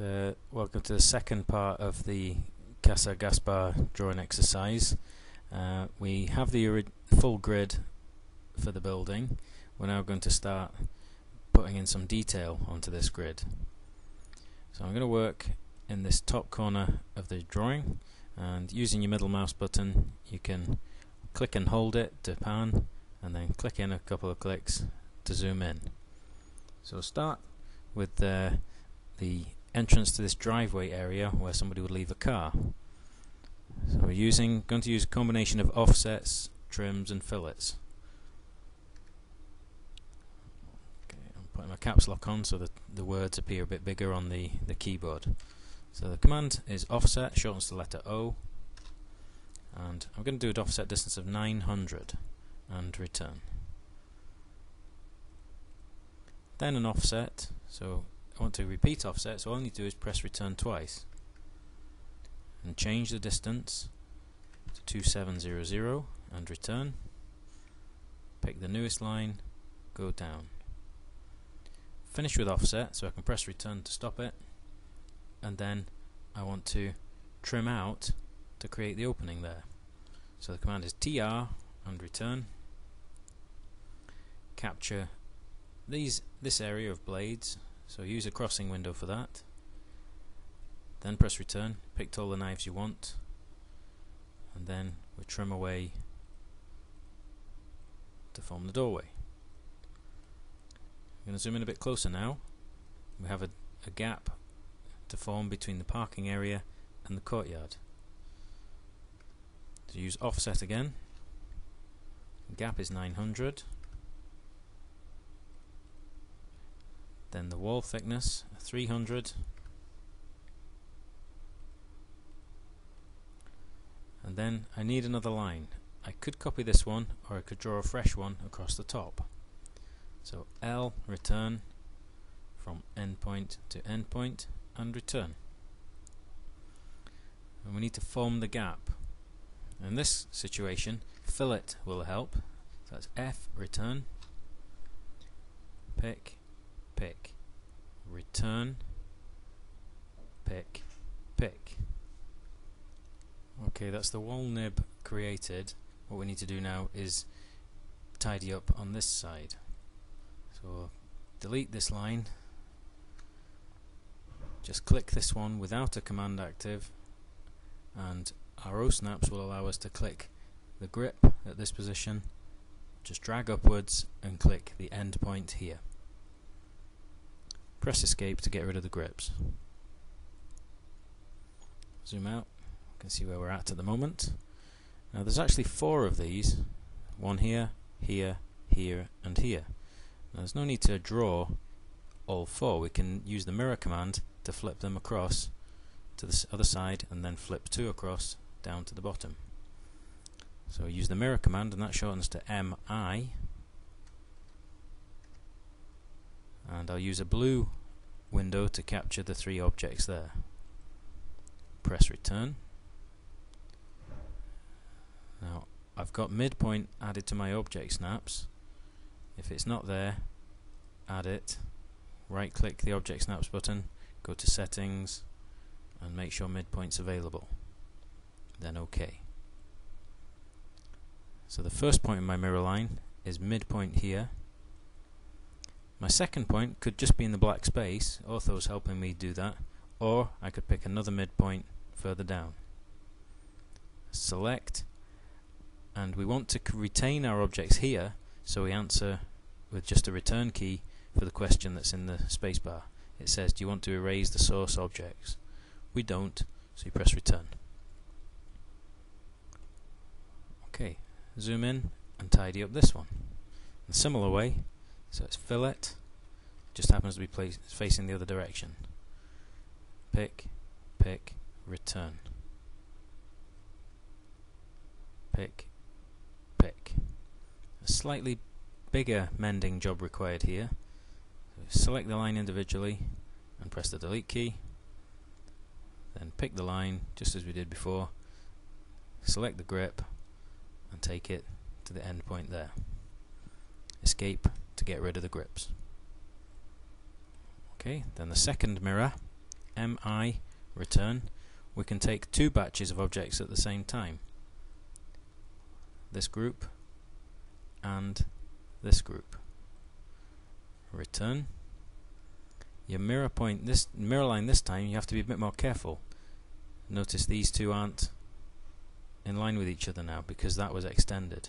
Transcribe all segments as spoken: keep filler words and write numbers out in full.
Uh, welcome to the second part of the Casa Gaspar drawing exercise. Uh, we have the full grid for the building. We're now going to start putting in some detail onto this grid. So I'm going to work in this top corner of the drawing, and using your middle mouse button you can click and hold it to pan, and then click in a couple of clicks to zoom in. So start with the the entrance to this driveway area where somebody would leave a car. So we're using going to use a combination of offsets, trims and fillets. Okay, I'm putting my caps lock on so that the words appear a bit bigger on the, the keyboard. So the command is offset, shortens the letter O, and I'm going to do an offset distance of nine hundred and return. Then an offset, so I want to repeat offset, so all I need to do is press return twice and change the distance to two seven zero zero and return. Pick the newest line, go down. Finish with offset, so I can press return to stop it, and then I want to trim out to create the opening there. So the command is T R and return. Capture these this area of blades, so use a crossing window for that. Then press return, picked all the knives you want, and then we trim away to form the doorway. I'm going to zoom in a bit closer now. We have a, a gap to form between the parking area and the courtyard. So use offset again. Gap is nine hundred. Then the wall thickness three hundred, and then I need another line. I could copy this one, or I could draw a fresh one across the top. So L, return, from endpoint to endpoint, and return. And we need to form the gap. In this situation, fillet will help. So that's F, return, pick, pick, return, pick, pick. Okay, that's the wall nib created. What we need to do now is tidy up on this side. So delete this line, just click this one without a command active, and our O snaps will allow us to click the grip at this position, just drag upwards and click the end point here. Press escape to get rid of the grips. Zoom out, you can see where we're at at the moment. Now there's actually four of these, one here, here, here and here. Now there's no need to draw all four, we can use the mirror command to flip them across to the other side and then flip two across down to the bottom. So use the mirror command and that shortens to M I. And I'll use a blue window to capture the three objects there. Press return. Now I've got midpoint added to my object snaps. If it's not there, add it. Right click the object snaps button, go to settings and make sure midpoint's available. Then OK. So the first point in my mirror line is midpoint here. My second point could just be in the black space, ortho's helping me do that, or I could pick another midpoint further down. Select, and we want to retain our objects here, so we answer with just a return key for the question that's in the spacebar. It says, do you want to erase the source objects? We don't, so you press return. Okay, zoom in and tidy up this one. In a similar way, so it's fillet, just happens to be placed facing the other direction. Pick, pick, return. Pick, pick. A slightly bigger mending job required here. So select the line individually and press the delete key. Then pick the line, just as we did before. Select the grip and take it to the end point there. Escape to get rid of the grips. Okay, then the second mirror mi return, we can take two batches of objects at the same time. This group and this group. Return. Your mirror point, this mirror line this time, you have to be a bit more careful. Notice these two aren't in line with each other now because that was extended.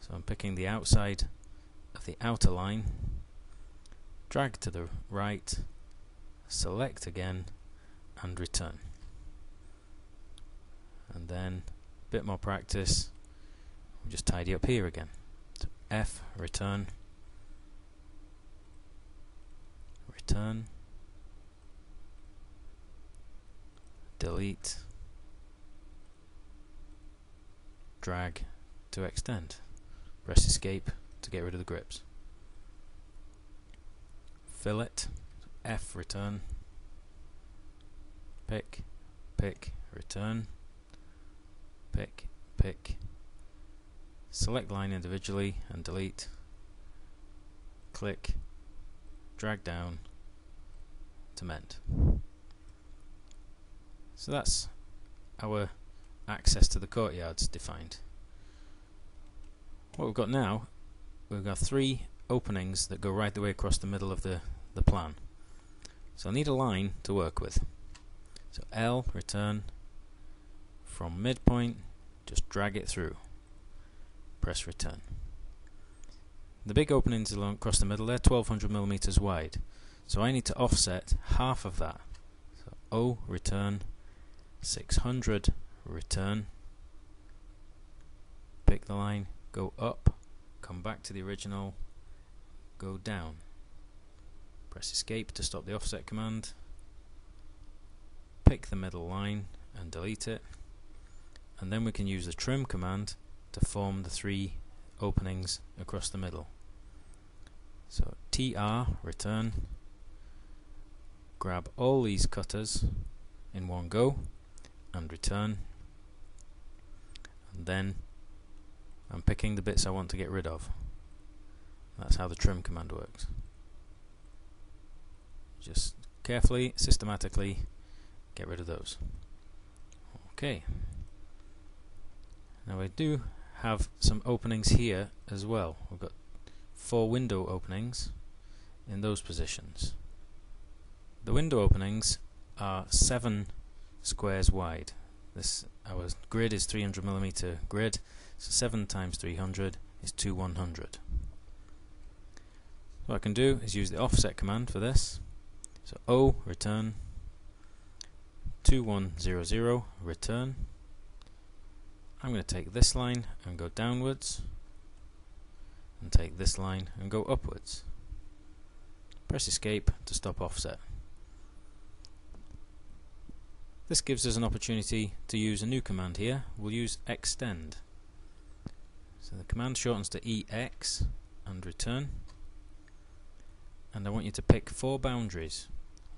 So I'm picking the outside of the outer line, drag to the right, select again and return. And then a bit more practice, we'll just tidy up here again. So F return, return, delete, drag to extend, press escape to get rid of the grips. Fillet, F return, pick, pick, return, pick, pick, select line individually and delete, click, drag down to mend. So that's our access to the courtyards defined. What we've got now, we've got three openings that go right the way across the middle of the, the plan. So I need a line to work with. So L return, from midpoint just drag it through, press return. The big openings along across the middle, they're twelve hundred millimeters wide, so I need to offset half of that. So O return, six hundred return, pick the line, go up, come back to the original, go down, press escape to stop the offset command, pick the middle line and delete it, and then we can use the trim command to form the three openings across the middle. So T R return, grab all these cutters in one go and return, and then I'm picking the bits I want to get rid of. That's how the trim command works. Just carefully, systematically get rid of those. Okay. Now we do have some openings here as well. We've got four window openings in those positions. The window openings are seven squares wide. This our grid is three hundred millimeter grid, so seven times three hundred is two one hundred. What I can do is use the offset command for this. So O return, two one zero zero return. I'm going to take this line and go downwards, and take this line and go upwards. Press escape to stop offset. This gives us an opportunity to use a new command here. We'll use extend. So the command shortens to E X and return. And I want you to pick four boundaries.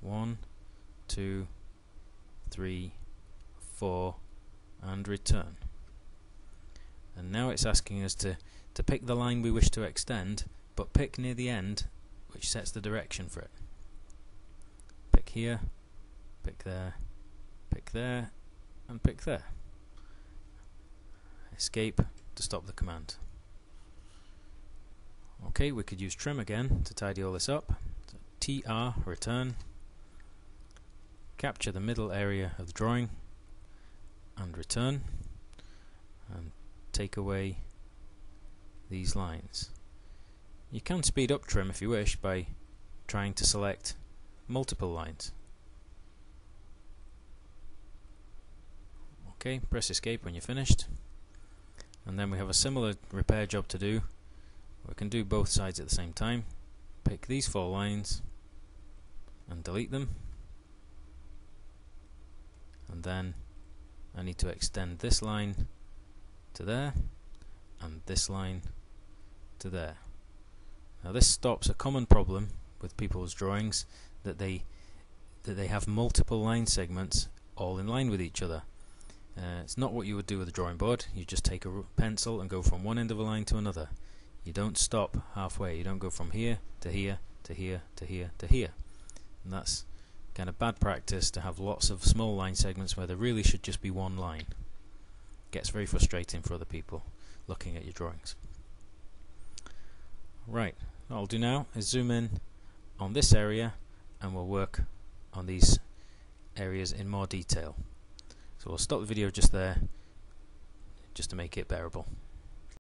One, two, three, four, and return. And now it's asking us to, to pick the line we wish to extend, but pick near the end, which sets the direction for it. Pick here, pick there, pick there, and pick there. Escape to stop the command. Okay, we could use trim again to tidy all this up. So T R return, capture the middle area of the drawing, and return, and take away these lines. You can speed up trim if you wish by trying to select multiple lines. Okay, press escape when you're finished, and then we have a similar repair job to do. We can do both sides at the same time. Pick these four lines and delete them, and then I need to extend this line to there, and this line to there. Now this stops a common problem with people's drawings, that they that they have multiple line segments all in line with each other. Uh, it's not what you would do with a drawing board. You just take a pencil and go from one end of a line to another. You don't stop halfway. You don't go from here to here to here to here to here. And that's kind of bad practice to have lots of small line segments where there really should just be one line. Gets very frustrating for other people looking at your drawings. Right, what I'll do now is zoom in on this area, and we'll work on these areas in more detail. So we'll stop the video just there, just to make it bearable.